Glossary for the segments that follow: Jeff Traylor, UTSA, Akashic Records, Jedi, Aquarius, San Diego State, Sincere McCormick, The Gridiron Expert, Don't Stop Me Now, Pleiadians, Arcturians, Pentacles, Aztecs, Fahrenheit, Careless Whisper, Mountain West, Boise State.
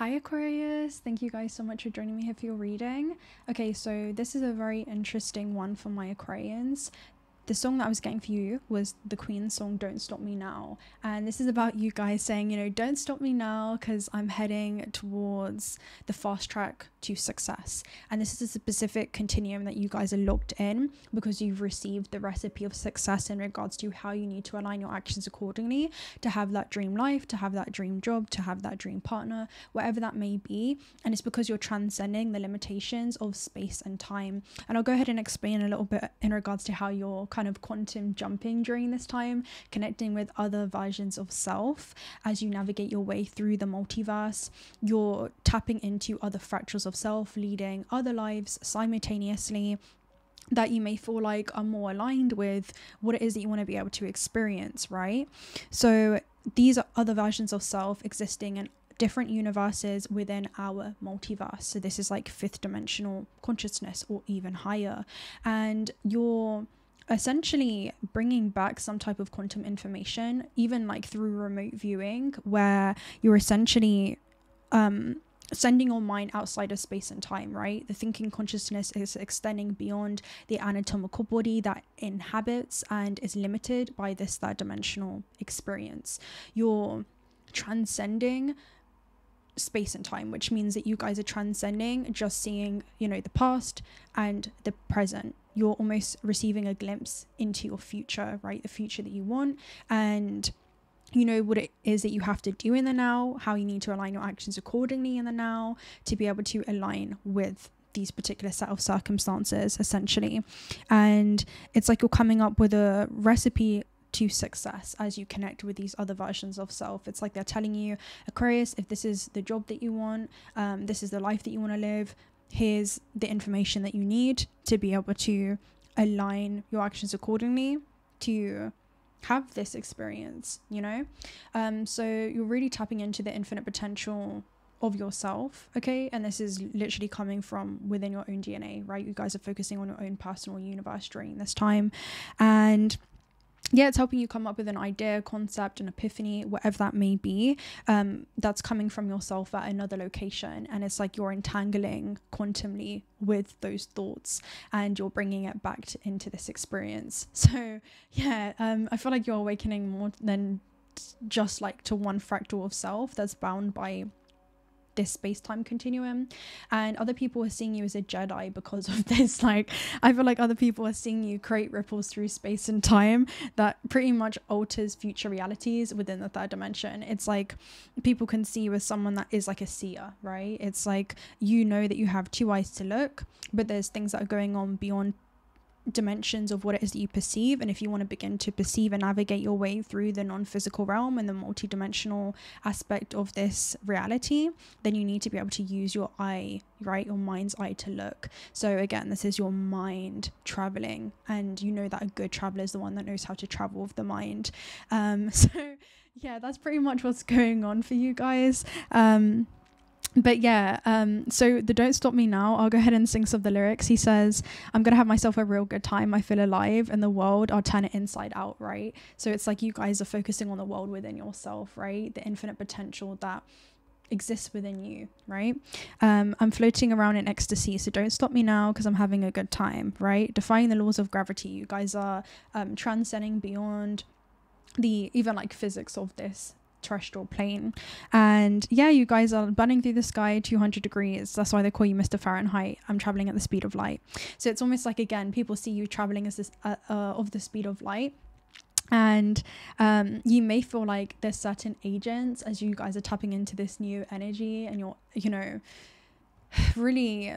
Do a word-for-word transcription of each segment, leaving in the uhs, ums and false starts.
Hi Aquarius, thank you guys so much for joining me here for your reading. Okay, so this is a very interesting one for my Aquarians. The song that I was getting for you was the Queen song, Don't Stop Me Now. And this is about you guys saying, you know, don't stop me now because I'm heading towards the fast track to success. And this is a specific continuum that you guys are locked in because you've received the recipe of success in regards to how you need to align your actions accordingly to have that dream life, to have that dream job, to have that dream partner, whatever that may be. And it's because you're transcending the limitations of space and time. And I'll go ahead and explain a little bit in regards to how you're kind of quantum jumping during this time, connecting with other versions of self as you navigate your way through the multiverse. You're tapping into other fractals of self, leading other lives simultaneously that you may feel like are more aligned with what it is that you want to be able to experience, right? So these are other versions of self existing in different universes within our multiverse. So this is like fifth dimensional consciousness or even higher. And you're essentially bringing back some type of quantum information, even like through remote viewing, where you're essentially um sending your mind outside of space and time, right? The thinking consciousness is extending beyond the anatomical body that inhabits and is limited by this third dimensional experience. You're transcending space and time, which means that you guys are transcending just seeing, you know, the past and the present. You're almost receiving a glimpse into your future, right? The future that you want, and you know what it is that you have to do in the now, how you need to align your actions accordingly in the now to be able to align with these particular set of circumstances, essentially. And it's like you're coming up with a recipe to success as you connect with these other versions of self. It's like they're telling you, Aquarius, if this is the job that you want, um, this is the life that you want to live, here's the information that you need to be able to align your actions accordingly to have this experience, you know? Um, so you're really tapping into the infinite potential of yourself, okay? And this is literally coming from within your own D N A, right? You guys are focusing on your own personal universe during this time. And yeah, it's helping you come up with an idea, concept, an epiphany, whatever that may be, um, that's coming from yourself at another location. And it's like you're entangling quantumly with those thoughts and you're bringing it back to, into this experience. So yeah, um, I feel like you're awakening more than just like to one fractal of self that's bound by this space-time continuum. And other people are seeing you as a Jedi because of this. Like, I feel like other people are seeing you create ripples through space and time that pretty much alters future realities within the third dimension. It's like people can see you as someone that is like a seer, right? It's like you know that you have two eyes to look, but there's things that are going on beyond dimensions of what it is that you perceive. And if you want to begin to perceive and navigate your way through the non-physical realm and the multi-dimensional aspect of this reality, then you need to be able to use your eye, right? Your mind's eye to look. So again, this is your mind traveling, and you know that a good traveler is the one that knows how to travel with the mind. Um so yeah, that's pretty much what's going on for you guys. um But yeah, um, so the Don't Stop Me Now, I'll go ahead and sing some of the lyrics. He says, I'm going to have myself a real good time. I feel alive and the world, I'll turn it inside out, right? So it's like you guys are focusing on the world within yourself, right? The infinite potential that exists within you, right? um I'm floating around in ecstasy, so don't stop me now because I'm having a good time, right? Defying the laws of gravity, you guys are um transcending beyond the even like physics of this terrestrial plane. And yeah, you guys are burning through the sky two hundred degrees. That's why they call you Mister Fahrenheit. I'm traveling at the speed of light. So it's almost like, again, people see you traveling as this uh, uh, of the speed of light. And um you may feel like there's certain agents as you guys are tapping into this new energy, and you're, you know, really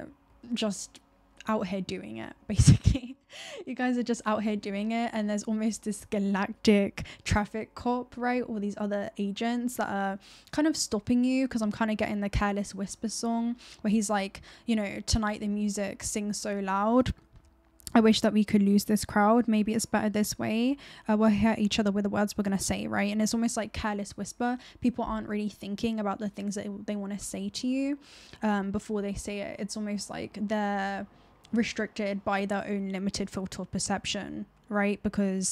just out here doing it, basically. You guys are just out here doing it, and there's almost this galactic traffic cop, right? All these other agents that are kind of stopping you, because I'm kind of getting the Careless Whisper song where he's like, you know, tonight the music sings so loud, I wish that we could lose this crowd. Maybe it's better this way. Uh, we'll hear each other with the words we're going to say, right? And it's almost like Careless Whisper. People aren't really thinking about the things that they want to say to you um, before they say it. It's almost like they're restricted by their own limited filter of perception, right? Because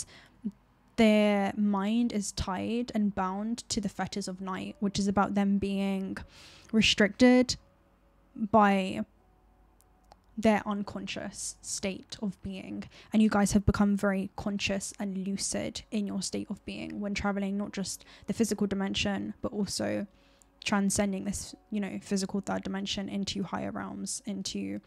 their mind is tied and bound to the fetters of night, which is about them being restricted by their unconscious state of being. And you guys have become very conscious and lucid in your state of being when traveling, not just the physical dimension, but also transcending this, you know, physical third dimension into higher realms, into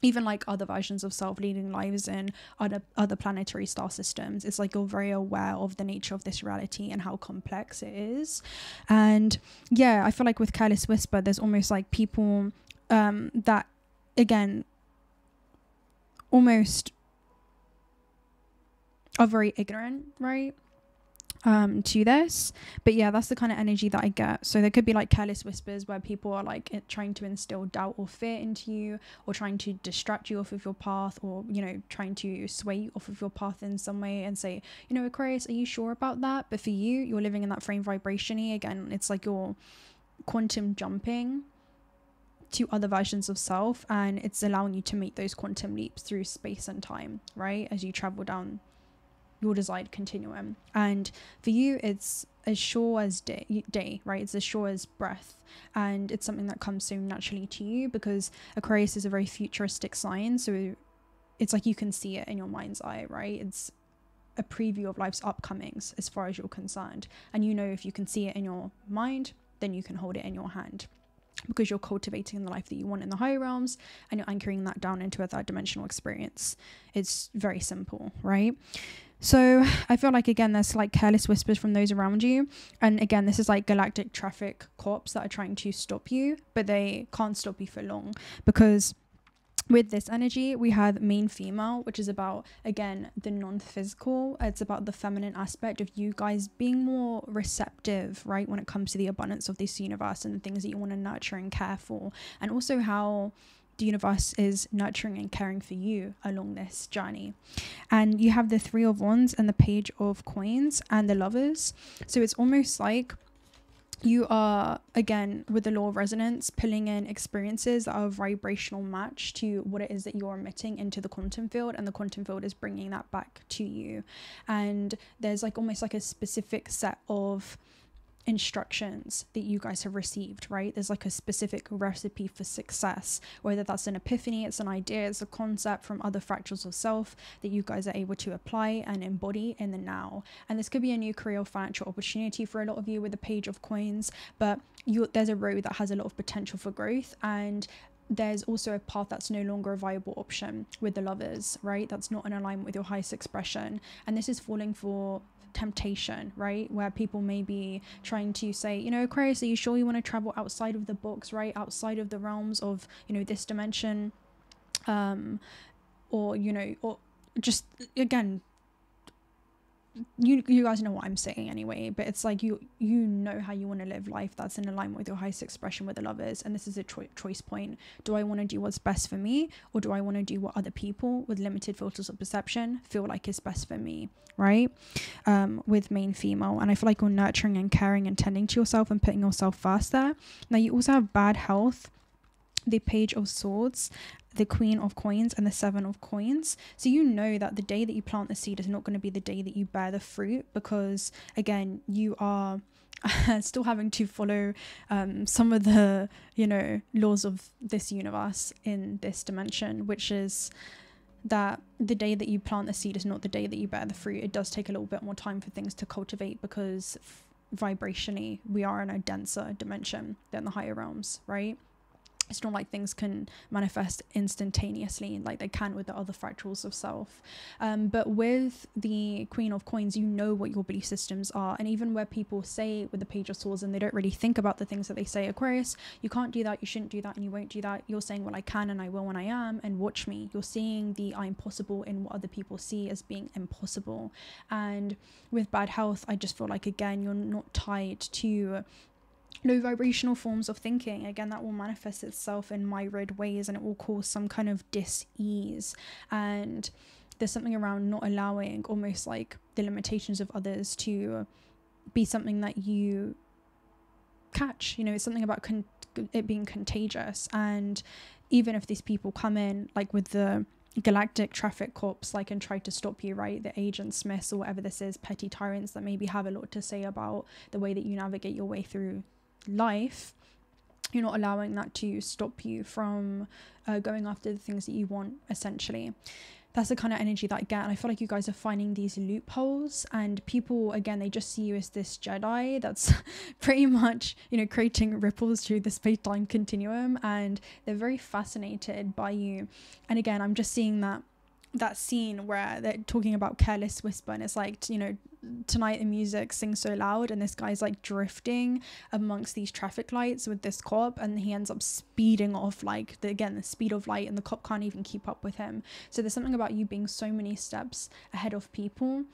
even like other versions of self, leading lives in other other planetary star systems. It's like you're very aware of the nature of this reality and how complex it is. And yeah, I feel like with Careless Whisper, there's almost like people um that, again, almost are very ignorant, right, um to this. But yeah, that's the kind of energy that I get. So there could be like careless whispers where people are like it, trying to instill doubt or fear into you, or trying to distract you off of your path, or, you know, trying to sway you off of your path in some way and say, you know, Aquarius, are you sure about that? But for you, you're living in that frame vibrationally. Again, it's like you're quantum jumping to other versions of self, and it's allowing you to make those quantum leaps through space and time, right, as you travel down your desired continuum. And for you, it's as sure as day, day, right? It's as sure as breath, and it's something that comes so naturally to you because Aquarius is a very futuristic sign. So it's like you can see it in your mind's eye, right? It's a preview of life's upcomings as far as you're concerned. And you know, if you can see it in your mind, then you can hold it in your hand, because you're cultivating the life that you want in the higher realms, and you're anchoring that down into a third dimensional experience. It's very simple, right? So I feel like, again, there's like careless whispers from those around you. And again, this is like galactic traffic cops that are trying to stop you, but they can't stop you for long, because with this energy, we have main female, which is about, again, the non-physical. It's about the feminine aspect of you guys being more receptive, right, when it comes to the abundance of this universe and the things that you want to nurture and care for, and also how the universe is nurturing and caring for you along this journey. And you have the Three of Wands and the Page of Coins and the Lovers. So it's almost like you are, again, with the law of resonance, pulling in experiences that are a vibrational match to what it is that you're emitting into the quantum field, and the quantum field is bringing that back to you. And there's like almost like a specific set of instructions that you guys have received, right? There's like a specific recipe for success, whether that's an epiphany, it's an idea, it's a concept from other fractals of self that you guys are able to apply and embody in the now. And this could be a new career or financial opportunity for a lot of you with the Page of Coins, but you, there's a road that has a lot of potential for growth, and there's also a path that's no longer a viable option with the Lovers, right? That's not in alignment with your highest expression. And this is falling for temptation, right, where people may be trying to say, you know, Aquarius, are you sure you want to travel outside of the box, right, outside of the realms of, you know, this dimension, um or, you know, or just, again, you you guys know what I'm saying anyway, but it's like you you know how you want to live life that's in alignment with your highest expression with the Lovers. And this is a cho choice point. Do I want to do what's best for me, or do I want to do what other people with limited filters of perception feel like is best for me, right? Um with main female, and I feel like you're nurturing and caring and tending to yourself and putting yourself first there. Now you also have bad health, the Page of Swords, the Queen of Coins and the Seven of Coins. So you know that the day that you plant the seed is not going to be the day that you bear the fruit, because, again, you are still having to follow um some of the, you know, laws of this universe in this dimension, which is that the day that you plant the seed is not the day that you bear the fruit. It does take a little bit more time for things to cultivate, because vibrationally we are in a denser dimension than the higher realms, right? It's not like things can manifest instantaneously like they can with the other fractals of self. Um, but with the Queen of Coins, you know what your belief systems are. And even where people say with the Page of Swords, and they don't really think about the things that they say, Aquarius, you can't do that, you shouldn't do that, and you won't do that. You're saying, well, I can and I will and I am, and watch me. You're seeing the I'm possible in what other people see as being impossible. And with bad health, I just feel like, again, you're not tied to low vibrational forms of thinking. Again, that will manifest itself in myriad ways, and it will cause some kind of dis-ease. And there's something around not allowing almost like the limitations of others to be something that you catch, you know. It's something about con it being contagious. And even if these people come in like with the galactic traffic cops like and try to stop you, right? The agent Smiths or whatever this is, petty tyrants that maybe have a lot to say about the way that you navigate your way through life. You're not allowing that to stop you from uh, going after the things that you want, essentially. That's the kind of energy that I get, and I feel like you guys are finding these loopholes, and people, again, they just see you as this Jedi that's pretty much, you know, creating ripples through the space-time continuum, and they're very fascinated by you. And again, I'm just seeing that that scene where they're talking about Careless Whisper, and it's like, you know, tonight the music sings so loud, and this guy's like drifting amongst these traffic lights with this cop, and he ends up speeding off like the, again the speed of light, and the cop can't even keep up with him. So there's something about you being so many steps ahead of people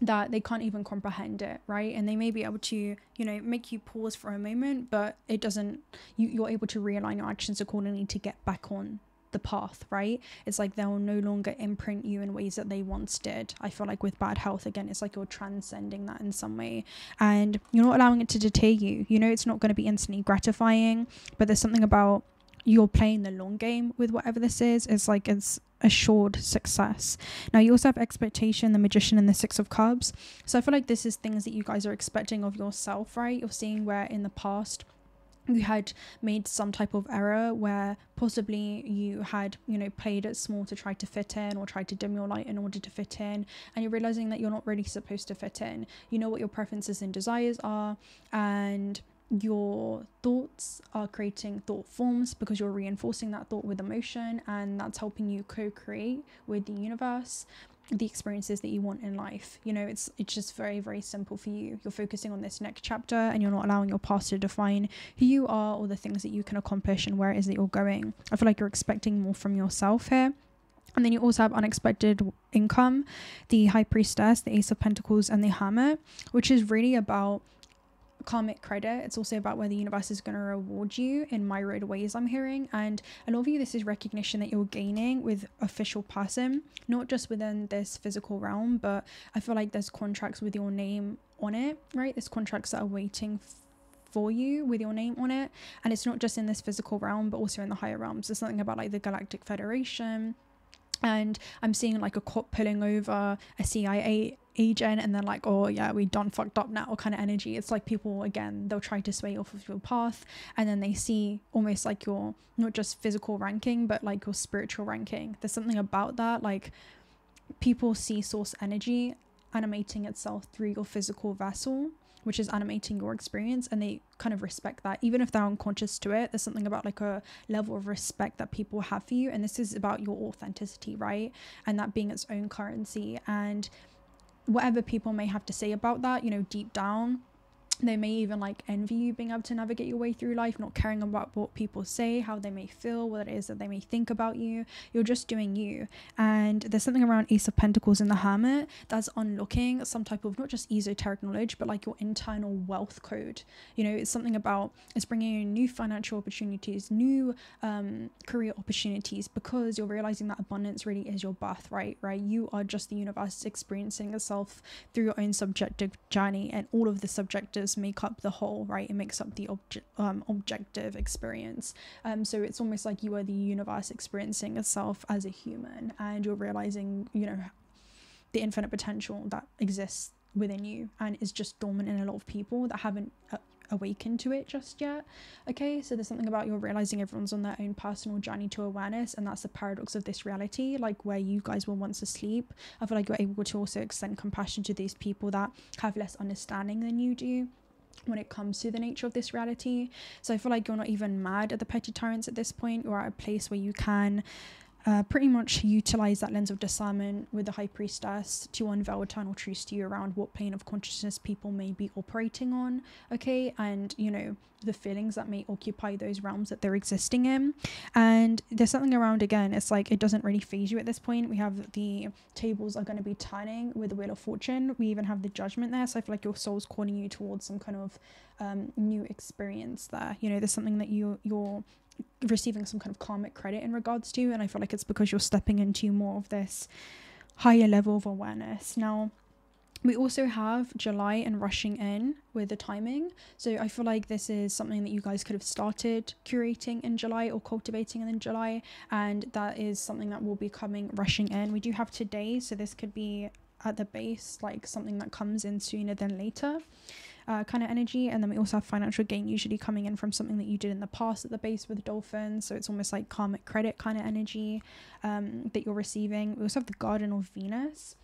that they can't even comprehend it, right? And they may be able to, you know, make you pause for a moment, but it doesn't, you, you're able to realign your actions accordingly to get back on the path, right? It's like they'll no longer imprint you in ways that they once did. I feel like with bad health, again, it's like you're transcending that in some way, and you're not allowing it to deter you. You know, it's not going to be instantly gratifying, but there's something about you're playing the long game with whatever this is. It's like it's assured success. Now you also have expectation, the Magician, and the Six of Cups. So I feel like this is things that you guys are expecting of yourself, right? You're seeing where in the past you had made some type of error, where possibly you had, you know, played it small to try to fit in, or tried to dim your light in order to fit in, and you're realizing that you're not really supposed to fit in. You know what your preferences and desires are, and your thoughts are creating thought forms because you're reinforcing that thought with emotion, and that's helping you co-create with the universe the experiences that you want in life. You know, it's it's just very, very simple for you. You're focusing on this next chapter, and you're not allowing your past to define who you are or the things that you can accomplish and where it is that you're going. I feel like you're expecting more from yourself here. And then you also have unexpected income, the High Priestess, the Ace of Pentacles, and the Hermit, which is really about karmic credit. It's also about where the universe is going to reward you in myriad ways, I'm hearing. And a lot of you, this is recognition that you're gaining with official person, not just within this physical realm, but I feel like there's contracts with your name on it, right? There's contracts that are waiting for you with your name on it, and it's not just in this physical realm, but also in the higher realms. There's something about like the Galactic Federation, and I'm seeing like a cop pulling over a C I A agent, and then like, oh yeah, we done fucked up now kind of energy. It's like people, again, they'll try to sway off of your path, and then they see almost like your not just physical ranking, but like your spiritual ranking. There's something about that, like people see source energy animating itself through your physical vessel, which is animating your experience, and they kind of respect that, even if they're unconscious to it. There's something about like a level of respect that people have for you, and this is about your authenticity, right? And that being its own currency, and whatever people may have to say about that, you know, deep down they may even like envy you being able to navigate your way through life, not caring about what people say, how they may feel, what it is that they may think about you. You're just doing you. And there's something around Ace of Pentacles and the Hermit that's unlocking some type of not just esoteric knowledge, but like your internal wealth code. You know, it's something about, it's bringing you new financial opportunities, new um career opportunities, because you're realizing that abundance really is your birthright, right? You are just the universe experiencing yourself through your own subjective journey, and all of the subjectives make up the whole, right? It makes up the obje um, objective experience. Um, so it's almost like you are the universe experiencing itself as a human, and you're realizing, you know, the infinite potential that exists within you, and is just dormant in a lot of people that haven't uh, awakened to it just yet. Okay, so there's something about you're realizing everyone's on their own personal journey to awareness, and that's the paradox of this reality, like where you guys were once asleep. I feel like you're able to also extend compassion to these people that have less understanding than you do when it comes to the nature of this reality. So I feel like you're not even mad at the petty tyrants at this point. You're at a place where you can uh, pretty much utilize that lens of discernment with the High Priestess to unveil eternal truths to you around what plane of consciousness people may be operating on, okay? And, you know, the feelings that may occupy those realms that they're existing in. And there's something around, again, it's like it doesn't really phase you at this point. We have the tables are going to be turning with the Wheel of Fortune. We even have the Judgment there. So I feel like your soul's calling you towards some kind of um new experience there. You know, there's something that you you're receiving some kind of karmic credit in regards to, and I feel like it's because you're stepping into more of this higher level of awareness now. We also have July and rushing in with the timing. So I feel like this is something that you guys could have started curating in July or cultivating in July. And that is something that will be coming rushing in. We do have today. So this could be at the base, like something that comes in sooner than later. Uh, kind of energy. And then we also have financial gain usually coming in from something that you did in the past at the base with dolphins, so it's almost like karmic credit kind of energy um that you're receiving. We also have the Garden or Venus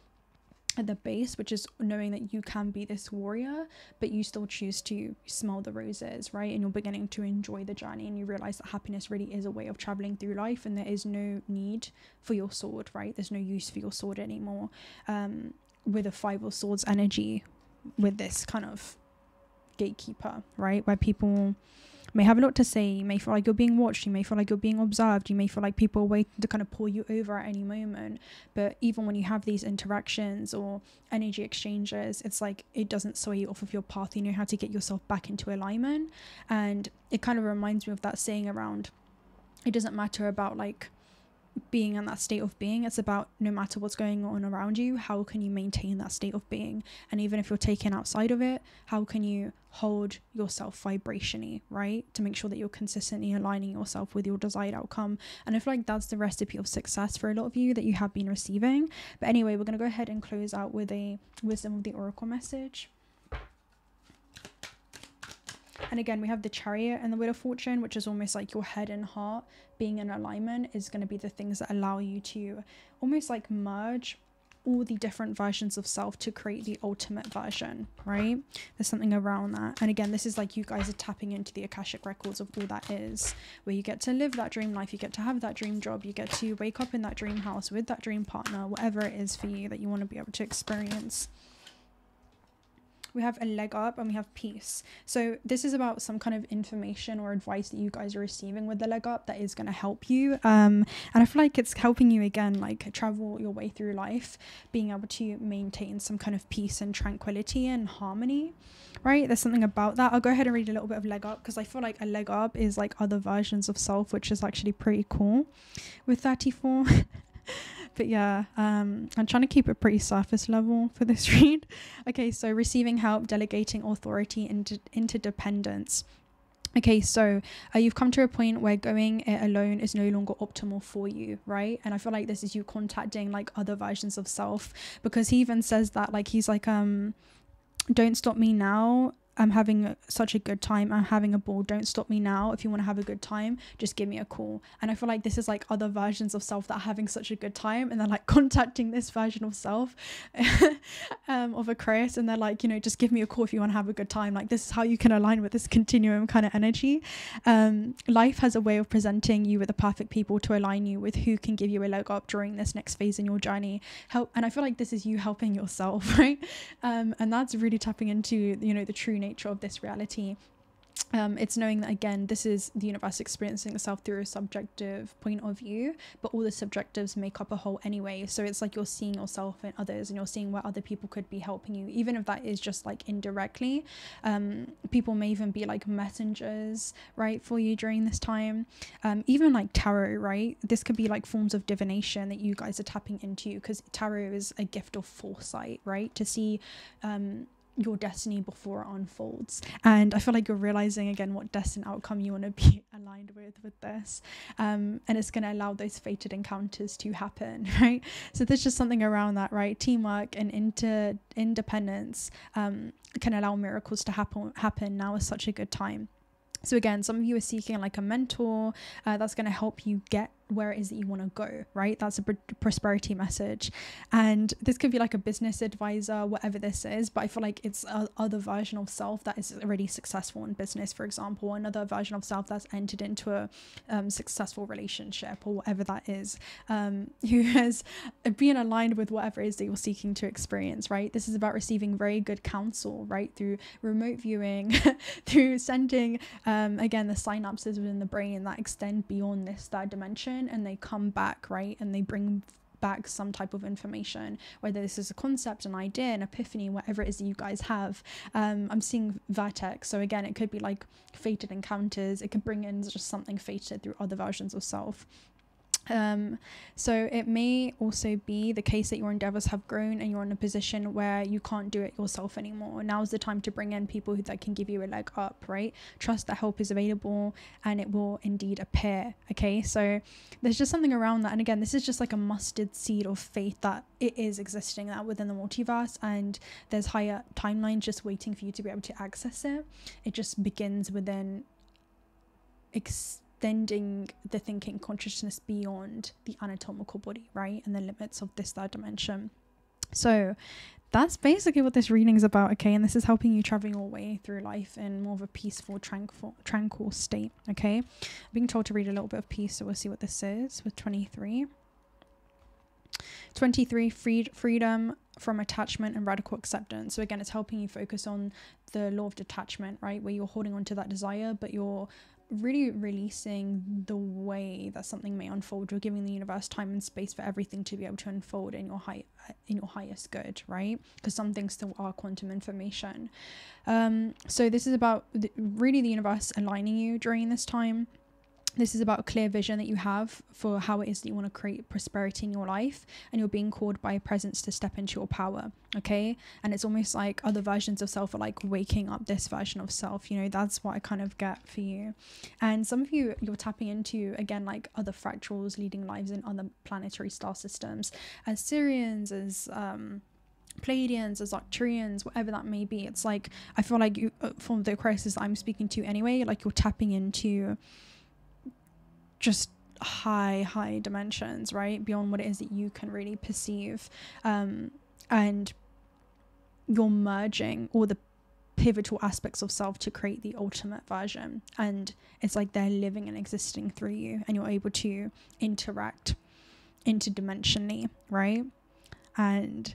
at the base, which is knowing that you can be this warrior, but you still choose to smell the roses, right? And you're beginning to enjoy the journey, and you realize that happiness really is a way of traveling through life, and there is no need for your sword, right? There's no use for your sword anymore, um with a Five of Swords energy, with this kind of gatekeeper, right? Where people may have a lot to say, you may feel like you're being watched, you may feel like you're being observed, you may feel like people are waiting to kind of pull you over at any moment. But even when you have these interactions or energy exchanges, it's like it doesn't sway you off of your path. You know how to get yourself back into alignment. And it kind of reminds me of that saying around, it doesn't matter about like being in that state of being, it's about no matter what's going on around you, how can you maintain that state of being? And even if you're taken outside of it, how can you hold yourself vibrationally, right, to make sure that you're consistently aligning yourself with your desired outcome? And I feel like that's the recipe of success for a lot of you that you have been receiving. But anyway, we're going to go ahead and close out with a Wisdom of the Oracle message. And again, we have the Chariot and the Wheel of Fortune, which is almost like your head and heart being in alignment is going to be the things that allow you to almost like merge all the different versions of self to create the ultimate version, right? There's something around that. And again, this is like you guys are tapping into the Akashic Records of all that is, where you get to live that dream life, you get to have that dream job, you get to wake up in that dream house with that dream partner, whatever it is for you that you want to be able to experience. We have a leg up and we have peace. So this is about some kind of information or advice that you guys are receiving with the leg up that is going to help you. Um, and I feel like it's helping you again, like travel your way through life, being able to maintain some kind of peace and tranquility and harmony, right? There's something about that. I'll go ahead and read a little bit of leg up, because I feel like a leg up is like other versions of self, which is actually pretty cool with thirty-four. But yeah, um, I'm trying to keep it pretty surface level for this read. Okay, so receiving help, delegating authority, and interdependence. Okay, so uh, you've come to a point where going it alone is no longer optimal for you, right? And I feel like this is you contacting like other versions of self, because he even says that, like, he's like, um, don't stop me now. I'm having such a good time. I'm having a ball. Don't stop me now. If you want to have a good time, just give me a call. And I feel like this is like other versions of self that are having such a good time, and they're like contacting this version of self um, of Aquarius, and they're like, you know, just give me a call if you want to have a good time. Like, this is how you can align with this continuum kind of energy. Um, life has a way of presenting you with the perfect people to align you with who can give you a leg up during this next phase in your journey. Help, and I feel like this is you helping yourself, right? Um, and that's really tapping into, you know, the true nature nature of this reality. Um, it's knowing that, again, this is the universe experiencing itself through a subjective point of view, but all the subjectives make up a whole anyway. So it's like you're seeing yourself and others, and you're seeing where other people could be helping you, even if that is just like indirectly. Um, people may even be like messengers, right, for you during this time. Um, even like tarot, right? This could be like forms of divination that you guys are tapping into, because tarot is a gift of foresight, right? To see um your destiny before it unfolds. And I feel like you're realizing again what destined outcome you want to be aligned with with this, um and it's going to allow those fated encounters to happen, right? So there's just something around that, right? Teamwork and inter independence um can allow miracles to happen happen now is such a good time. So again, some of you are seeking like a mentor uh, that's going to help you get where it is that you want to go, right? That's a pr prosperity message. And this could be like a business advisor, whatever this is, but I feel like it's a other version of self that is already successful in business, for example, another version of self that's entered into a um, successful relationship or whatever that is, um, who has been aligned with whatever it is that you're seeking to experience, right? This is about receiving very good counsel, right? Through remote viewing, through sending, um, again, the synapses within the brain that extend beyond this third dimension, and they come back, right? And they bring back some type of information, whether this is a concept, an idea, an epiphany, whatever it is that you guys have. um I'm seeing vertex, so again, it could be like fated encounters. It could bring in just something fated through other versions of self. Um, so it may also be the case that your endeavors have grown and you're in a position where you can't do it yourself anymore. Now's the time to bring in people who that can give you a leg up, right? Trust that help is available and it will indeed appear, okay? So there's just something around that. And again, this is just like a mustard seed of faith that it is existing, that within the multiverse, and there's higher timelines just waiting for you to be able to access it. It just begins within experience, extending the thinking consciousness beyond the anatomical body, right, and the limits of this third dimension. So that's basically what this reading is about, okay? And this is helping you travel your way through life in more of a peaceful, tranquil tranquil state, okay? I'm being told to read a little bit of peace, so we'll see what this is with twenty-three twenty-three. Freed freedom from attachment and radical acceptance. So again, it's helping you focus on the law of detachment, right, where you're holding on to that desire but you're really releasing the way that something may unfold. You're giving the universe time and space for everything to be able to unfold in your high in your highest good, right? Because some things still are quantum information. Um so this is about the, really the universe aligning you during this time. This is about a clear vision that you have for how it is that you want to create prosperity in your life, and you're being called by a presence to step into your power, okay? And it's almost like other versions of self are like waking up this version of self, you know? That's what I kind of get for you. And some of you, you're tapping into, again, like other fractals leading lives in other planetary star systems, as Syrians, as um Pleiadians, as Arcturians, whatever that may be. It's like, I feel like you, from the Aquarius I'm speaking to anyway, like you're tapping into just high high dimensions, right, beyond what it is that you can really perceive, um and you're merging all the pivotal aspects of self to create the ultimate version. And it's like they're living and existing through you, and you're able to interact interdimensionally, right? And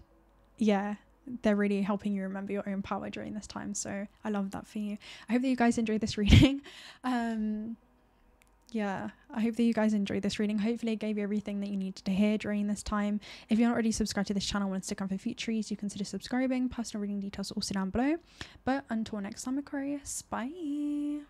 yeah, they're really helping you remember your own power during this time. So I love that for you. I hope that you guys enjoyed this reading. um Yeah, I hope that you guys enjoyed this reading. Hopefully it gave you everything that you needed to hear during this time. If you're not already subscribed to this channel and want to stick on for future reads, you consider subscribing. Personal reading details are also down below. But until next time, Aquarius, bye.